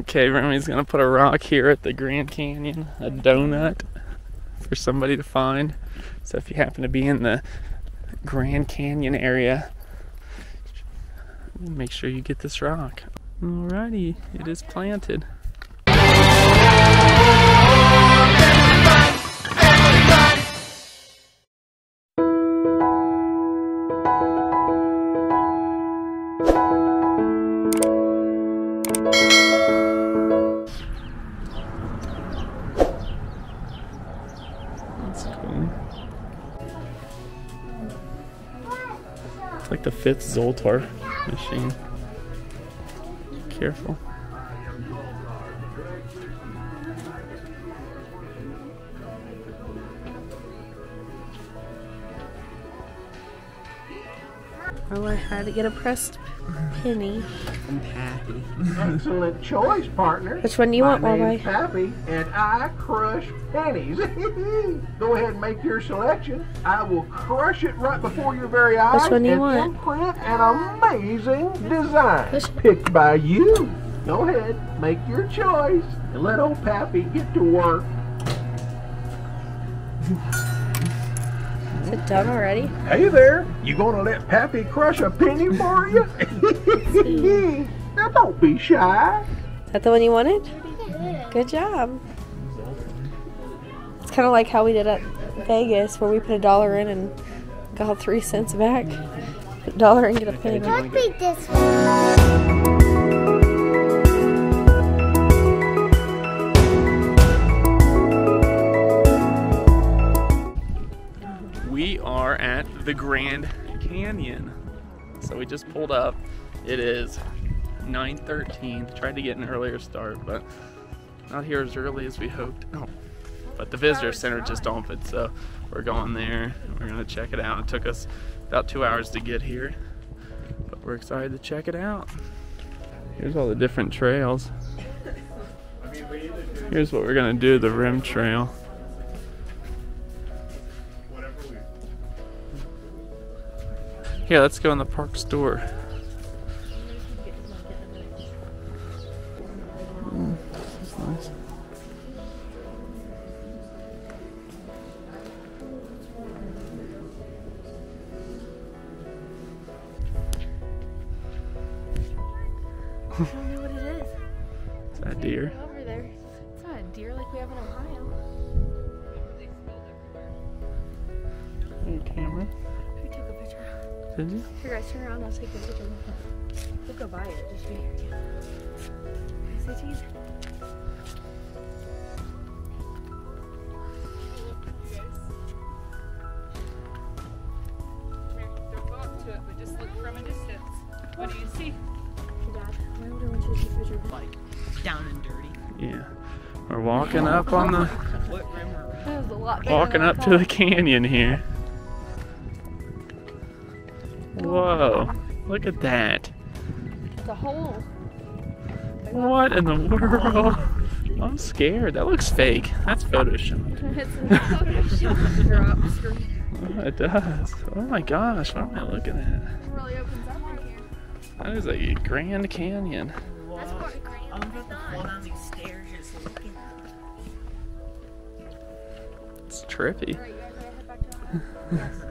Okay, Remy's gonna put a rock here at the Grand Canyon, a donut for somebody to find. So if you happen to be in the Grand Canyon area, make sure you get this rock. Alrighty, it is planted. It's like the 5th Zoltar machine. Careful. Oh, I had to get a pressed penny. I'm Pappy. Excellent choice, partner. Which one do you want, Wawa? My name's Pappy, and I crush pennies. Go ahead and make your selection. I will crush it right before your very eyes. Which one do you want? Imprint an amazing design. Picked by you. Go ahead, make your choice, and let old Pappy get to work. Is it done already? Hey there, you gonna let Pappy crush a penny for you? Now don't be shy. Is that the one you wanted? Good job. It's kind of like how we did at Vegas, where we put $1 in and got 3 cents back. Put $1 and get a penny. I'll beat this one. We are at the Grand Canyon. So we just pulled up. It is 9:13. Tried to get an earlier start, but not here as early as we hoped. Oh. But the visitor center just opened, so we're going there. We're gonna check it out. It took us about 2 hours to get here, but we're excited to check it out. Here's all the different trails. Here's what we're gonna do, the rim trail. Here, let's go in the park store. This is nice. I don't know what it is. Is that a deer? Over there. It's not a deer like we have in Ohio. Hey, camera. Did you? Here, guys, turn around. I'll take a picture. We'll go by it. Just right here. Say cheese. They're bobbed to it, but just look from a distance. What do you see? Dad, I wonder when she takes a picture. Like, down and dirty. Yeah. We're walking up on the... What rim are we? That was a lot better. Walking up to the canyon here. Whoa, look at that. It's a hole. What in the world? I'm scared. That looks fake. That's Photoshop. It's Photoshop. Oh, it does. Oh my gosh, what am I looking at? It really opens up right here. That is a Grand Canyon. That's what a Grand Canyon is. One on these stairs is looking up. It's trippy. Alright, you guys gotta head back to the house.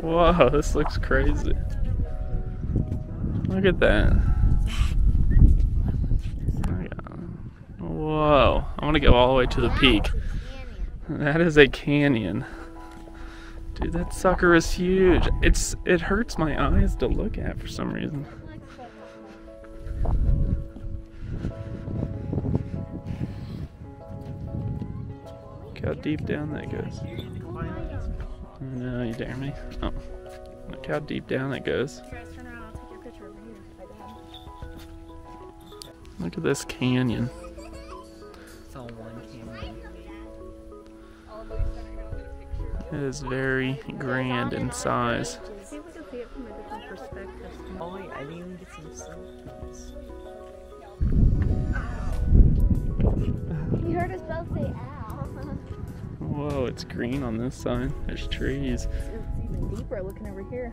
Whoa, this looks crazy. Look at that. Whoa, I want to go all the way to the peak. That is a canyon. Dude, that sucker is huge. It hurts my eyes to look at for some reason. Look how deep down that goes. Oh, no, you dare me. Oh. Look how deep down that goes. Look at this canyon. It's all one canyon. It is very grand in size. Oh, I didn't even get some silence. You heard us both say ow. Whoa, it's green on this side. There's trees. even deeper looking over here.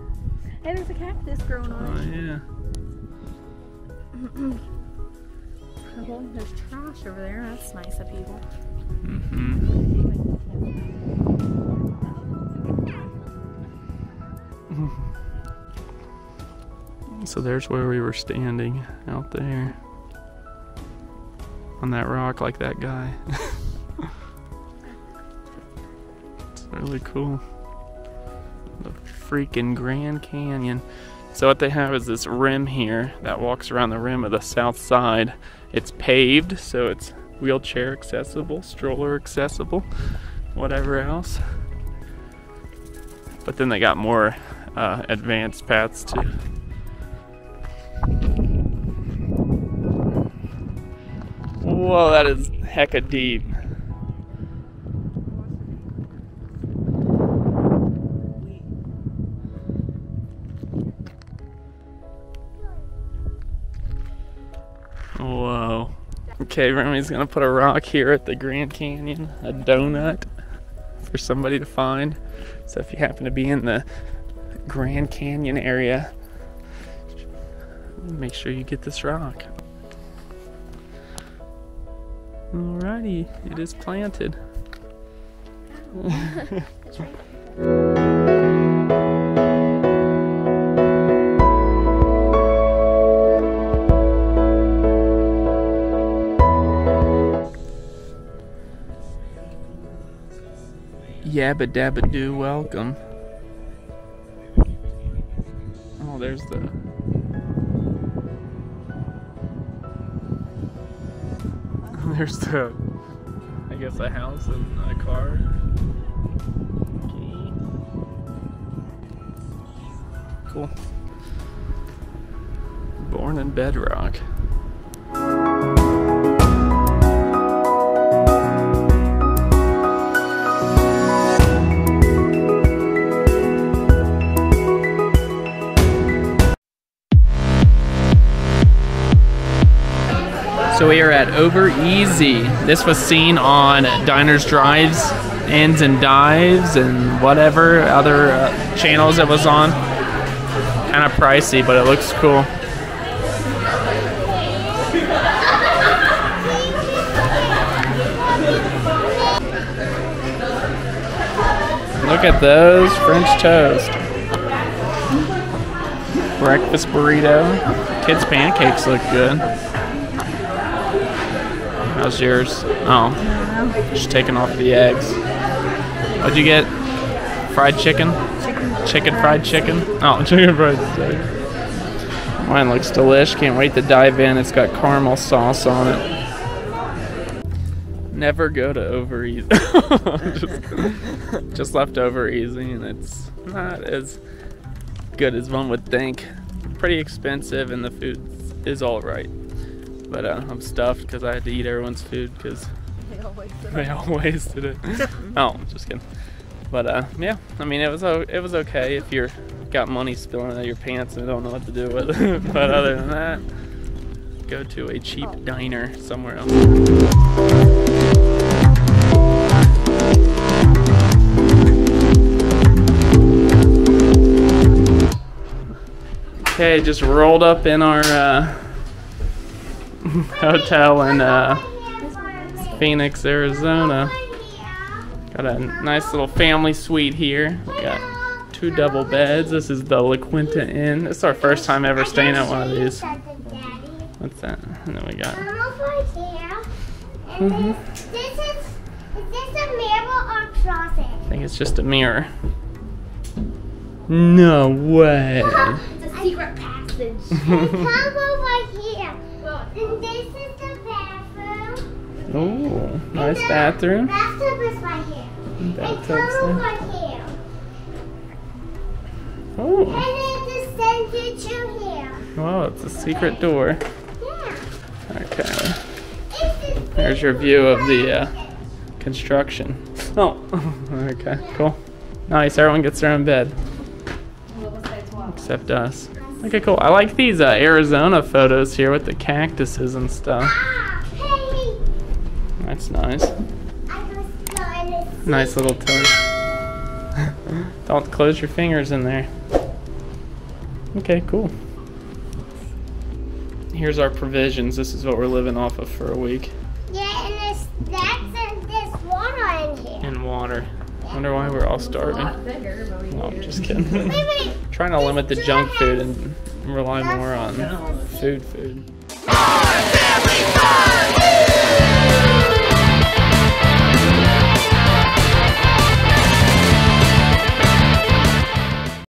Hey, there's a cactus growing on. Oh, yeah. There's trash over there. That's nice of people. So there's where we were standing out there on that rock, like that guy. It's really cool. The freaking Grand Canyon. So what they have is this rim here that walks around the rim of the south side. It's paved, so it's wheelchair accessible, stroller accessible, whatever else. But then they got more advanced paths too. Whoa, that is hecka deep. Whoa. Okay, Remy's gonna put a rock here at the Grand Canyon, a donut for somebody to find. So if you happen to be in the Grand Canyon area, make sure you get this rock. Alrighty, it is planted. Yabba dabba do, welcome. Oh, there's the... There's the, I guess, a house and a car. Okay. Cool. Born in bedrock. So we are at Over Easy. This was seen on Diners, Drive-ins, and Dives, and whatever other channels it was on. Kind of pricey, but it looks cool. Look at those French toast. Breakfast burrito. Kids' pancakes look good. How's yours? Oh, just taking off the eggs. What'd you get? Fried chicken? Chicken fried chicken? Oh, chicken fried chicken. Mine looks delish. Can't wait to dive in. It's got caramel sauce on it. Never go to Over Easy. just left Over Easy, and it's not as good as one would think. Pretty expensive, and the food is all right. But I'm stuffed because I had to eat everyone's food because they all wasted it. Oh, just kidding. But yeah, I mean it was okay if you're got money spilling out of your pants and don't know what to do with it. But other than that, go to a cheap diner somewhere else. Okay, just rolled up in our hotel in Phoenix, Arizona. Got a nice little family suite here. We got 2 double beds. This is the La Quinta Inn. It's our first time ever staying at one of these. What's that? And then we got... Is this a mirror or a closet? I think it's just a mirror. No way. It's a secret passage. Come over here. And this is the bathroom. Oh, nice bathroom. Bathtub is right here. And come over here. Oh. And then to send you to here. Wow, it's a secret door. Yeah. Okay. There's your view of the construction. Oh, okay, cool. Nice, everyone gets their own bed. Except us. Okay, cool. I like these Arizona photos here with the cactuses and stuff. Ah, hey. That's nice. Nice little touch. Don't close your fingers in there. Okay, cool. Here's our provisions. This is what we're living off of for a week. Yeah, and there's water in here. And water. I wonder why we're all starving. No, I'm just kidding. wait. Trying to limit the junk food and rely more on food. Our family fun!